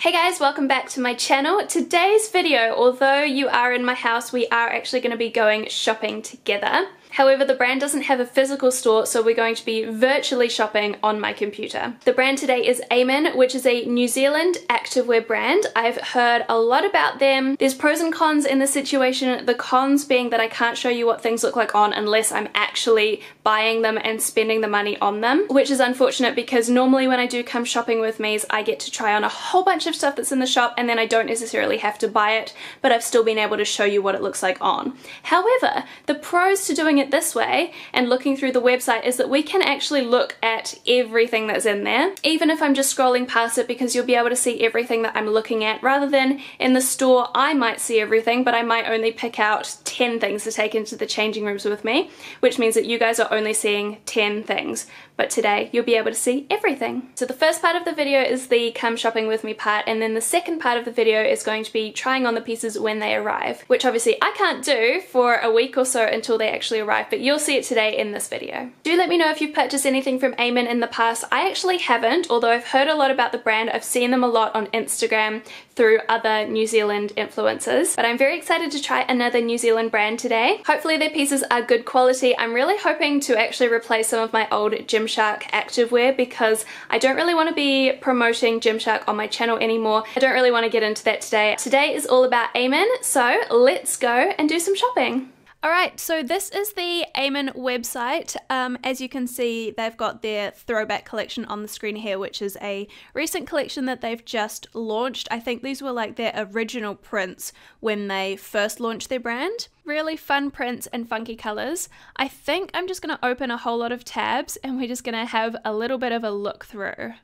Hey guys, welcome back to my channel. Today's video, although you are in my house, we are actually going to be going shopping together. However, the brand doesn't have a physical store, so we're going to be virtually shopping on my computer. The brand today is Aimn, which is a New Zealand activewear brand. I've heard a lot about them. There's pros and cons in this situation, the cons being that I can't show you what things look like on unless I'm actually buying them and spending the money on them, which is unfortunate because normally when I do come shopping with me's, I get to try on a whole bunch of stuff that's in the shop and then I don't necessarily have to buy it, but I've still been able to show you what it looks like on. However, the pros to doing it this way and looking through the website is that we can actually look at everything that's in there, even if I'm just scrolling past it, because you'll be able to see everything that I'm looking at, rather than in the store I might see everything but I might only pick out 10 things to take into the changing rooms with me, which means that you guys are only seeing 10 things, but today you'll be able to see everything. So the first part of the video is the come shopping with me part, and then the second part of the video is going to be trying on the pieces when they arrive, which obviously I can't do for a week or so until they actually arrive, but you'll see it today in this video. Do let me know if you've purchased anything from Aimn in the past. I actually haven't, although I've heard a lot about the brand. I've seen them a lot on Instagram through other New Zealand influencers, but I'm very excited to try another New Zealand brand today. Hopefully their pieces are good quality. I'm really hoping to actually replace some of my old Gymshark activewear because I don't really want to be promoting Gymshark on my channel anymore. I don't really want to get into that today. Today is all about Aimn, so let's go and do some shopping. Alright, so this is the Aimn website. As you can see, they've got their throwback collection on the screen here, which is a recent collection that they've just launched. I think these were like their original prints when they first launched their brand. Really fun prints and funky colors. I think I'm just going to open a whole lot of tabs and we're just going to have a little bit of a look through.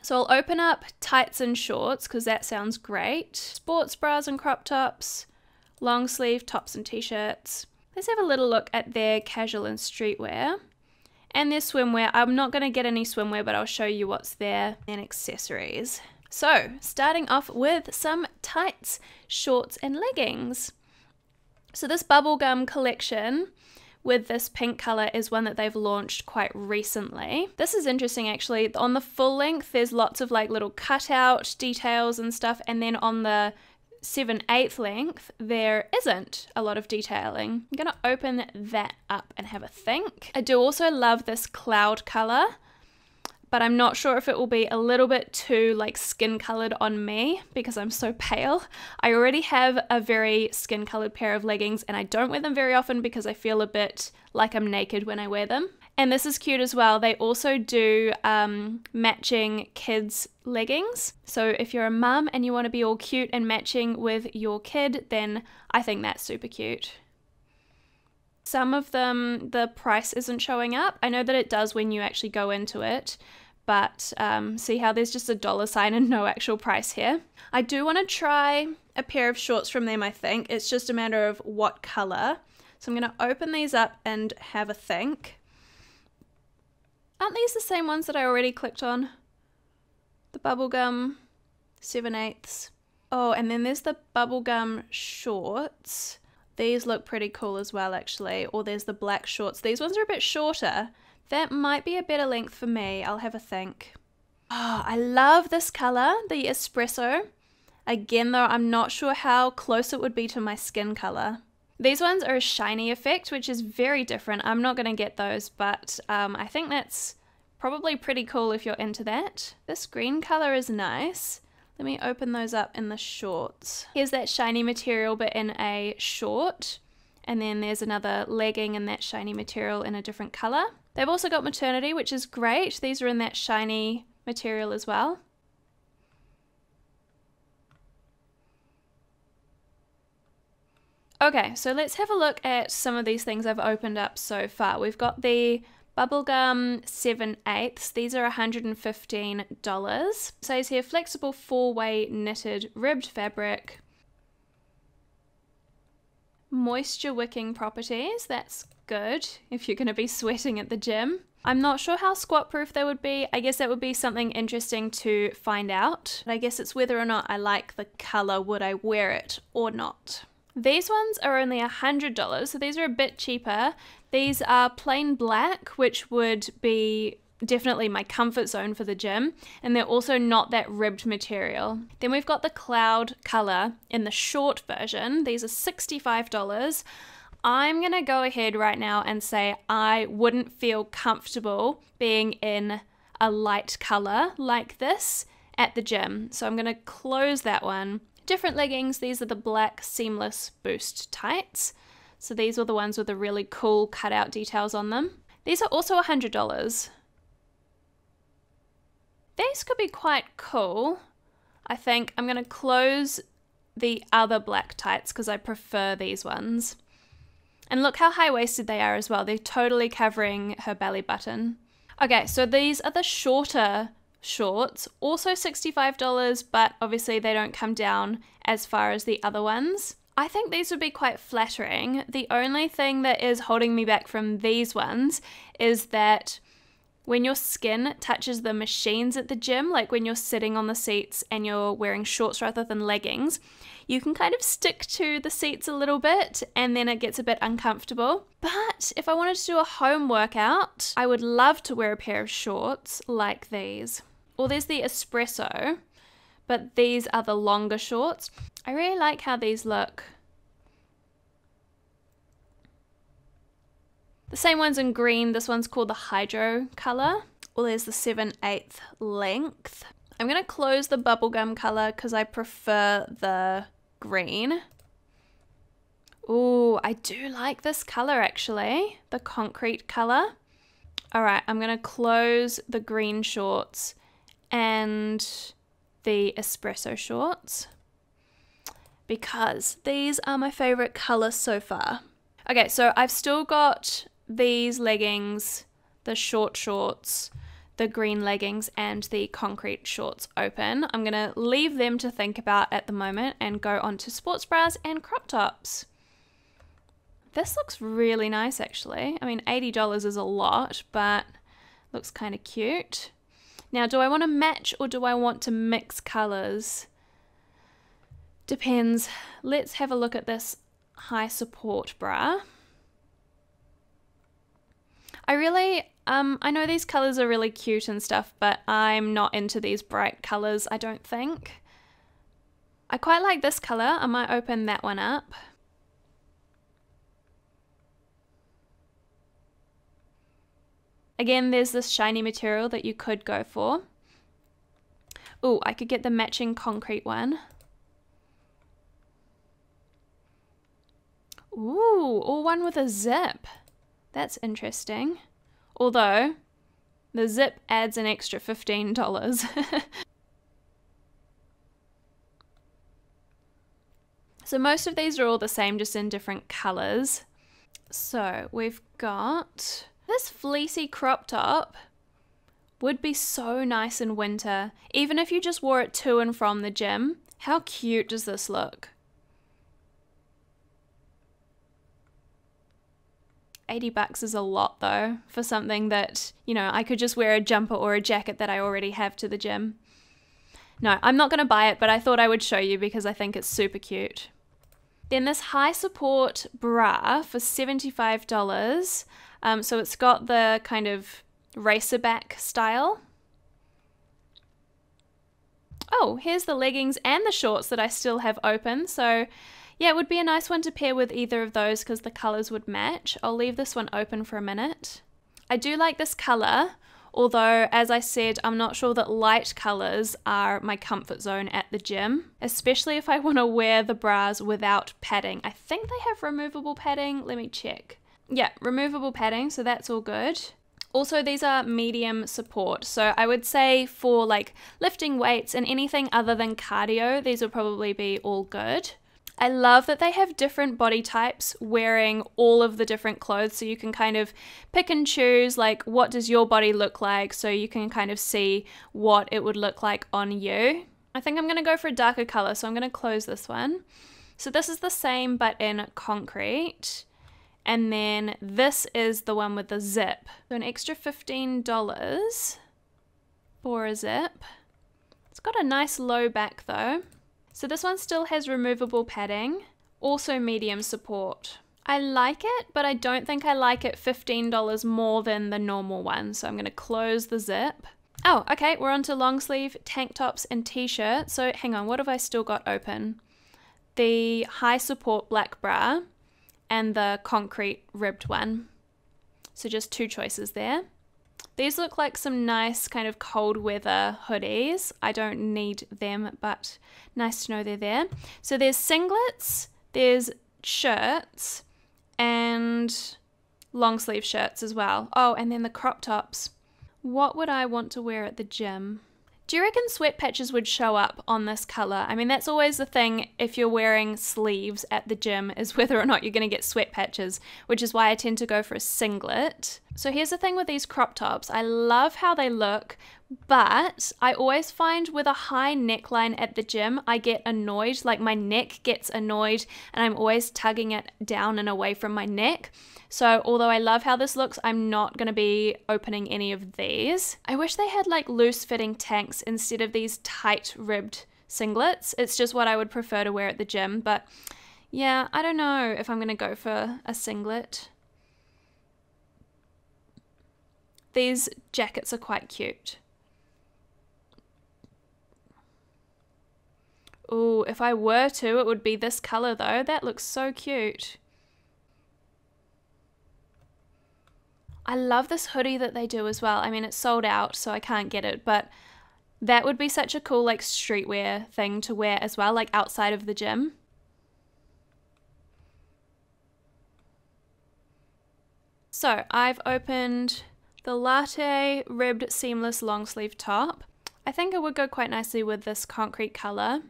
So I'll open up tights and shorts because that sounds great. Sports bras and crop tops, long sleeve tops and t-shirts. Let's have a little look at their casual and streetwear and their swimwear. I'm not going to get any swimwear, but I'll show you what's there and accessories. So starting off with some tights, shorts and leggings. So this bubblegum collection with this pink color is one that they've launched quite recently. This is interesting actually. On the full length, there's lots of like little cutout details and stuff. And then on the 7/8 length, there isn't a lot of detailing. I'm gonna open that up and have a think. I do also love this cloud color, but I'm not sure if it will be a little bit too like skin colored on me because I'm so pale. I already have a very skin colored pair of leggings and I don't wear them very often because I feel a bit like I'm naked when I wear them. And this is cute as well. They also do matching kids leggings. So if you're a mum and you want to be all cute and matching with your kid, then I think that's super cute. Some of them, the price isn't showing up. I know that it does when you actually go into it, but see how there's just a dollar sign and no actual price here. I do want to try a pair of shorts from them, I think. It's just a matter of what color. So I'm going to open these up and have a think. Aren't these the same ones that I already clicked on? The bubblegum 7/8. Oh, and then there's the bubblegum shorts. These look pretty cool as well, actually. Or there's the black shorts. These ones are a bit shorter. That might be a better length for me. I'll have a think. Oh, I love this color, the espresso. Again, though, I'm not sure how close it would be to my skin color. These ones are a shiny effect, which is very different. I'm not going to get those, but I think that's probably pretty cool if you're into that. This green color is nice. Let me open those up in the shorts. Here's that shiny material, but in a short. And then there's another legging in that shiny material in a different color. They've also got maternity, which is great. These are in that shiny material as well. Okay, so let's have a look at some of these things I've opened up so far. We've got the bubblegum 7/8. These are $115. It says here flexible four-way knitted ribbed fabric. Moisture wicking properties. That's good if you're going to be sweating at the gym. I'm not sure how squat proof they would be. I guess that would be something interesting to find out. But I guess it's whether or not I like the color, would I wear it or not. These ones are only $100, so these are a bit cheaper. These are plain black, which would be definitely my comfort zone for the gym, and they're also not that ribbed material. Then we've got the cloud color in the short version. These are $65. I'm gonna go ahead right now and say I wouldn't feel comfortable being in a light color like this at the gym, so I'm gonna close that one. Different leggings, these are the black seamless boost tights. So these are the ones with the really cool cutout details on them. These are also $100. These could be quite cool. I think I'm gonna close the other black tights because I prefer these ones. And look how high-waisted they are as well. They're totally covering her belly button. Okay, so these are the shorter shorts, also $65, but obviously they don't come down as far as the other ones. I think these would be quite flattering. The only thing that is holding me back from these ones is that when your skin touches the machines at the gym, like when you're sitting on the seats and you're wearing shorts rather than leggings, you can kind of stick to the seats a little bit and then it gets a bit uncomfortable. But if I wanted to do a home workout, I would love to wear a pair of shorts like these. Or there's the espresso, but these are the longer shorts. I really like how these look. The same one's in green, this one's called the hydro color. Well, there's the 7/8 length. I'm gonna close the bubblegum color because I prefer the green. Ooh, I do like this color actually, the concrete color. All right, I'm gonna close the green shorts and the espresso shorts because these are my favorite color so far. Okay, so I've still got these leggings, the short shorts, the green leggings, and the concrete shorts open. I'm gonna leave them to think about at the moment and go on to sports bras and crop tops. This looks really nice actually. I mean, $80 is a lot, but looks kind of cute. Now, do I want to match or do I want to mix colors? Depends. Let's have a look at this high support bra. I know these colors are really cute and stuff, but I'm not into these bright colors, I don't think. I quite like this color. I might open that one up. Again, there's this shiny material that you could go for. Ooh, I could get the matching concrete one. Ooh, or one with a zip. That's interesting. Although, the zip adds an extra $15. So most of these are all the same, just in different colors. So we've got this fleecy crop top. Would be so nice in winter, even if you just wore it to and from the gym. How cute does this look? $80 is a lot though, for something that, you know, I could just wear a jumper or a jacket that I already have to the gym. No, I'm not gonna buy it, but I thought I would show you because I think it's super cute. Then this high support bra for $75. So it's got the kind of racerback style. Oh, here's the leggings and the shorts that I still have open. So yeah, it would be a nice one to pair with either of those because the colors would match. I'll leave this one open for a minute. I do like this color, although as I said, I'm not sure that light colors are my comfort zone at the gym, especially if I want to wear the bras without padding. I think they have removable padding. Let me check. Yeah, removable padding, so that's all good. Also, these are medium support, so I would say for like lifting weights and anything other than cardio, these will probably be all good. I love that they have different body types wearing all of the different clothes, so you can kind of pick and choose like what does your body look like, so you can kind of see what it would look like on you. I think I'm going to go for a darker color, so I'm going to close this one. So this is the same but in concrete, and then this is the one with the zip. So an extra $15 for a zip. It's got a nice low back though. So this one still has removable padding, also medium support. I like it, but I don't think I like it $15 more than the normal one. So I'm going to close the zip. Oh, okay, we're on to long sleeve tank tops and t-shirts. So hang on, what have I still got open? The high support black bra and the concrete ribbed one. So just two choices there. These look like some nice kind of cold weather hoodies. I don't need them, but nice to know they're there. So there's singlets, there's shirts and long sleeve shirts as well. Oh, and then the crop tops. What would I want to wear at the gym? Do you reckon sweat patches would show up on this color? I mean, that's always the thing if you're wearing sleeves at the gym, is whether or not you're going to get sweat patches, which is why I tend to go for a singlet. So here's the thing with these crop tops. I love how they look, but I always find with a high neckline at the gym, I get annoyed, like my neck gets annoyed and I'm always tugging it down and away from my neck. So although I love how this looks, I'm not going to be opening any of these. I wish they had like loose fitting tanks instead of these tight ribbed singlets. It's just what I would prefer to wear at the gym. But yeah, I don't know if I'm going to go for a singlet. These jackets are quite cute. Ooh, if I were to, it would be this color though. That looks so cute. I love this hoodie that they do as well. I mean, it's sold out, so I can't get it, but that would be such a cool like streetwear thing to wear as well, like outside of the gym. So I've opened the latte ribbed seamless long sleeve top. I think it would go quite nicely with this concrete color.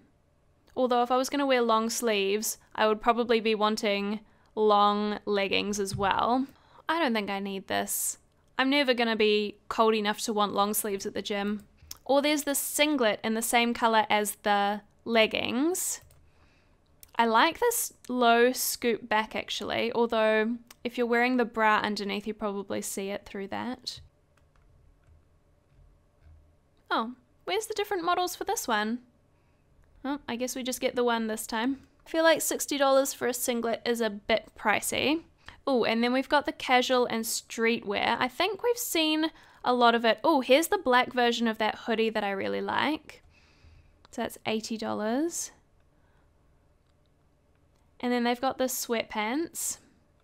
Although if I was going to wear long sleeves, I would probably be wanting long leggings as well. I don't think I need this. I'm never going to be cold enough to want long sleeves at the gym. Or there's this singlet in the same color as the leggings. I like this low scoop back actually, although if you're wearing the bra underneath, you probably see it through that. Oh, where's the different models for this one? Oh, I guess we just get the one this time. I feel like $60 for a singlet is a bit pricey. Oh, and then we've got the casual and streetwear. I think we've seen a lot of it. Oh, here's the black version of that hoodie that I really like. So that's $80. And then they've got the sweatpants.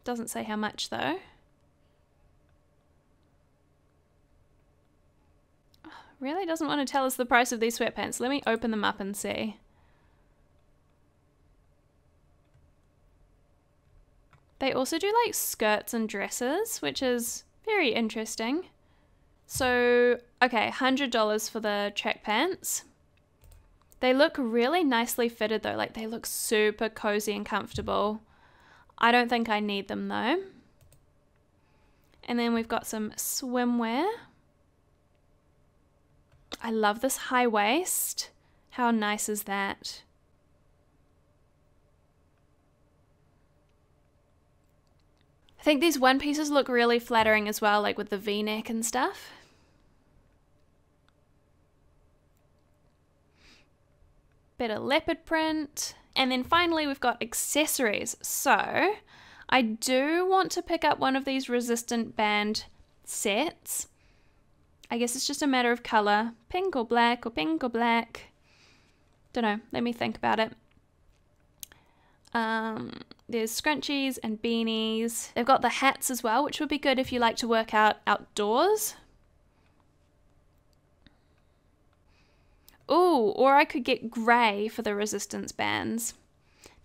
Doesn't say how much though. Really doesn't want to tell us the price of these sweatpants. Let me open them up and see. They also do like skirts and dresses, which is very interesting. So, okay, $100 for the track pants. They look really nicely fitted though, like they look super cozy and comfortable. I don't think I need them though. And then we've got some swimwear. I love this high waist. How nice is that? I think these one pieces look really flattering as well, like with the V-neck and stuff. Bit of leopard print. And then finally we've got accessories. So I do want to pick up one of these resistant band sets. I guess it's just a matter of color, pink or black or pink or black. Don't know, let me think about it. There's scrunchies and beanies. They've got the hats as well, which would be good if you like to work out outdoors. Ooh, or I could get grey for the resistance bands.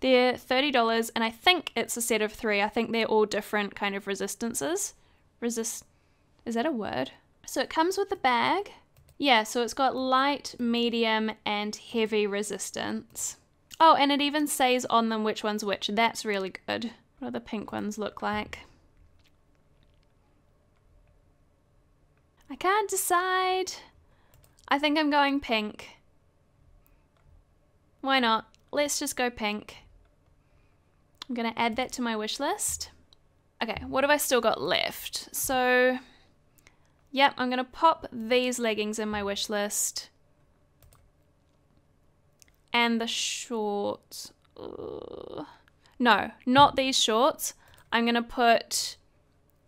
They're $30 and I think it's a set of three. I think they're all different kind of resistances. Is that a word? So it comes with the bag. Yeah, so it's got light, medium and heavy resistance. Oh, and it even says on them which one's which. That's really good. What do the pink ones look like? I can't decide. I think I'm going pink. Why not? Let's just go pink. I'm gonna add that to my wish list. Okay, what have I still got left? So, yep, I'm gonna pop these leggings in my wish list. And the shorts. Ugh. No, not these shorts. I'm gonna put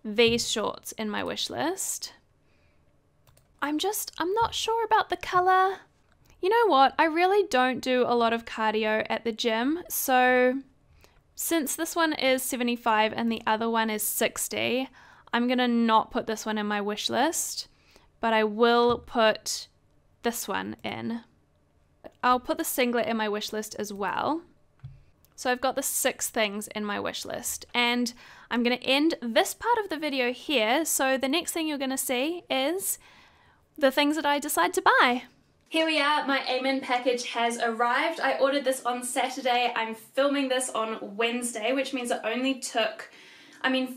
these shorts in my wish list. I'm not sure about the color. You know what? I really don't do a lot of cardio at the gym. So since this one is 75 and the other one is 60, I'm gonna not put this one in my wish list, but I will put this one in. I'll put the singlet in my wish list as well. So I've got the 6 things in my wish list, and I'm gonna end this part of the video here. So the next thing you're gonna see is the things that I decide to buy. Here we are, my Aimn package has arrived. I ordered this on Saturday. I'm filming this on Wednesday, which means it only took,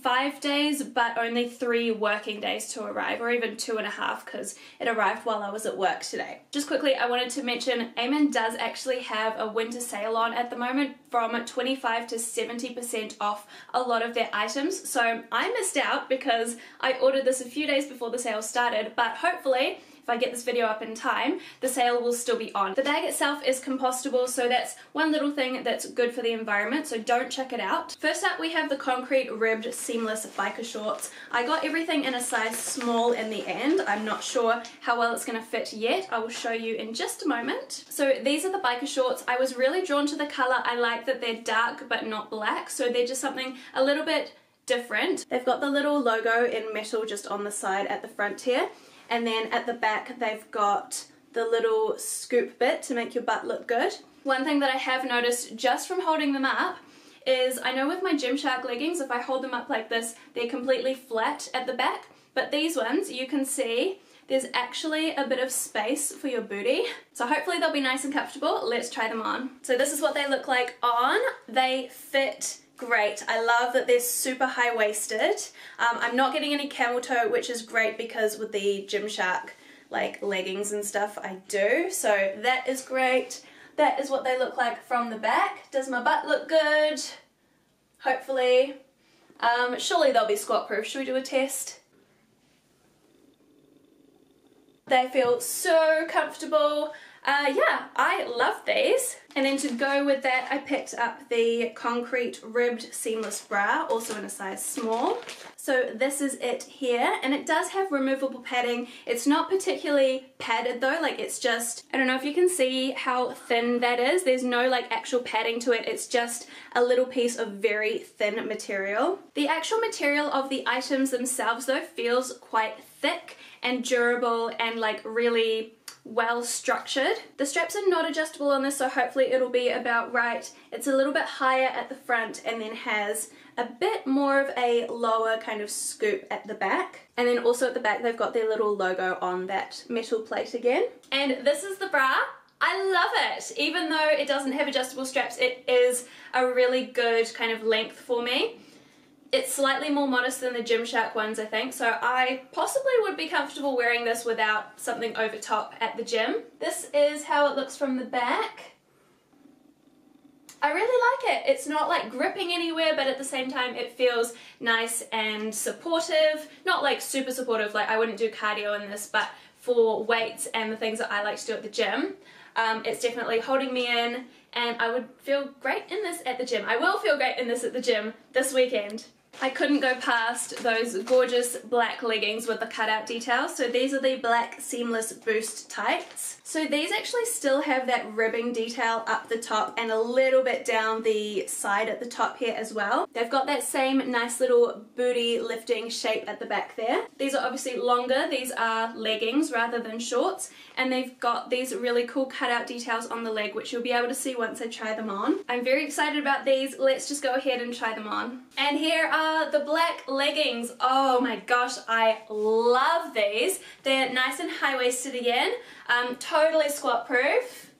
5 days, but only 3 working days to arrive, or even 2.5 because it arrived while I was at work today. Just quickly, I wanted to mention Aimn does actually have a winter sale on at the moment, from 25 to 70% off a lot of their items. So I missed out because I ordered this a few days before the sale started, but hopefully, if I get this video up in time, the sale will still be on. The bag itself is compostable, so that's one little thing that's good for the environment, so don't check it out. First up, we have the concrete ribbed seamless biker shorts. I got everything in a size small in the end. I'm not sure how well it's gonna fit yet. I will show you in just a moment. So these are the biker shorts. I was really drawn to the color. I like that they're dark but not black, so they're just something a little bit different. They've got the little logo in metal just on the side at the front here. And then at the back, they've got the little scoop bit to make your butt look good. One thing that I have noticed just from holding them up is, I know with my Gymshark leggings, if I hold them up like this, they're completely flat at the back. But these ones, you can see there's actually a bit of space for your booty. So hopefully they'll be nice and comfortable. Let's try them on. So this is what they look like on. They fit great. I love that they're super high-waisted. I'm not getting any camel toe, which is great because with the Gymshark leggings and stuff I do. So that is great. That is what they look like from the back. Does my butt look good? Hopefully. Surely they'll be squat proof. Should we do a test? They feel so comfortable. Yeah, I love these. And then to go with that, I picked up the concrete ribbed seamless bra, also in a size small. So this is it here, and it does have removable padding. It's not particularly padded though, it's just, I don't know if you can see how thin that is. There's no actual padding to it. It's just a little piece of very thin material. The actual material of the items themselves though feels quite thick and durable and really well structured. The straps are not adjustable on this, so hopefully it'll be about right. It's a little bit higher at the front and then has a bit more of a lower kind of scoop at the back. And then also at the back they've got their little logo on that metal plate again. And this is the bra. I love it! Even though it doesn't have adjustable straps, it is a really good kind of length for me. It's slightly more modest than the Gymshark ones, I think, so I possibly would be comfortable wearing this without something over top at the gym. This is how it looks from the back. I really like it. It's not gripping anywhere, but at the same time it feels nice and supportive. Not super supportive, I wouldn't do cardio in this, but for weights and the things that I like to do at the gym, it's definitely holding me in, and I would feel great in this at the gym. I will feel great in this at the gym this weekend. I couldn't go past those gorgeous black leggings with the cutout detail. So these are the black seamless boost tights. So these actually still have that ribbing detail up the top and a little bit down the side at the top here as well. They've got that same nice little booty lifting shape at the back there. These are obviously longer. These are leggings rather than shorts. And they've got these really cool cutout details on the leg, which you'll be able to see once I try them on. I'm very excited about these. Let's just go ahead and try them on. And here are the black leggings. Oh my gosh, I love these. They're nice and high-waisted again. Totally squat proof,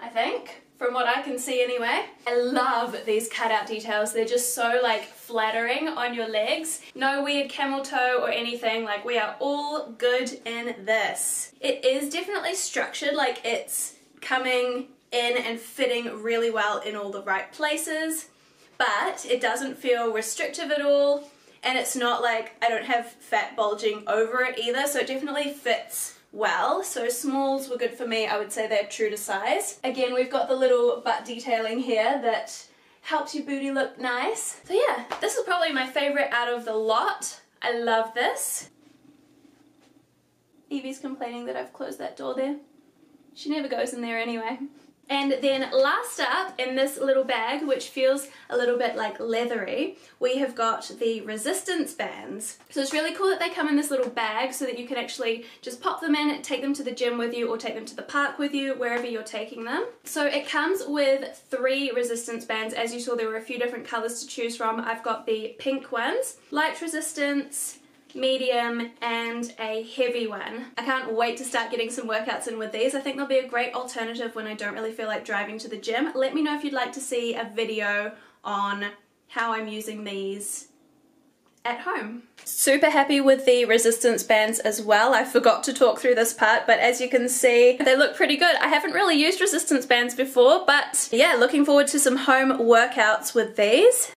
I think, from what I can see anyway. I love these cutout details. They're just so flattering on your legs. No weird camel toe or anything. We are all good in this. It is definitely structured, it's coming in and fitting really well in all the right places. But it doesn't feel restrictive at all, and it's not I don't have fat bulging over it either, so it definitely fits well. So smalls were good for me. I would say they're true to size. Again, we've got the little butt detailing here that helps your booty look nice. So yeah, this is probably my favorite out of the lot. I love this. Evie's complaining that I've closed that door there. She never goes in there anyway. And then last up in this little bag, which feels a little bit like leathery, we have got the resistance bands. So it's really cool that they come in this little bag so that you can actually just pop them in, take them to the gym with you or take them to the park with you, wherever you're taking them. So it comes with 3 resistance bands. As you saw, there were a few different colors to choose from. I've got the pink ones, light resistance, medium and a heavy one. I can't wait to start getting some workouts in with these. I think they'll be a great alternative when I don't really feel like driving to the gym. Let me know if you'd like to see a video on how I'm using these at home. Super happy with the resistance bands as well. I forgot to talk through this part, but as you can see, they look pretty good. I haven't really used resistance bands before, but yeah, looking forward to some home workouts with these.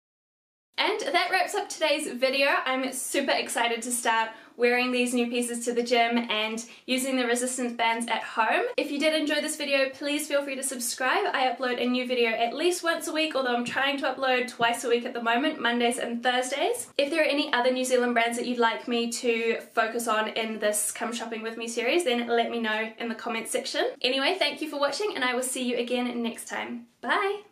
And that wraps up today's video. I'm super excited to start wearing these new pieces to the gym and using the resistance bands at home. If you did enjoy this video, please feel free to subscribe. I upload a new video at least once a week, although I'm trying to upload twice a week at the moment, Mondays and Thursdays. If there are any other New Zealand brands that you'd like me to focus on in this Come Shopping With Me series, then let me know in the comments section. Anyway, thank you for watching and I will see you again next time. Bye!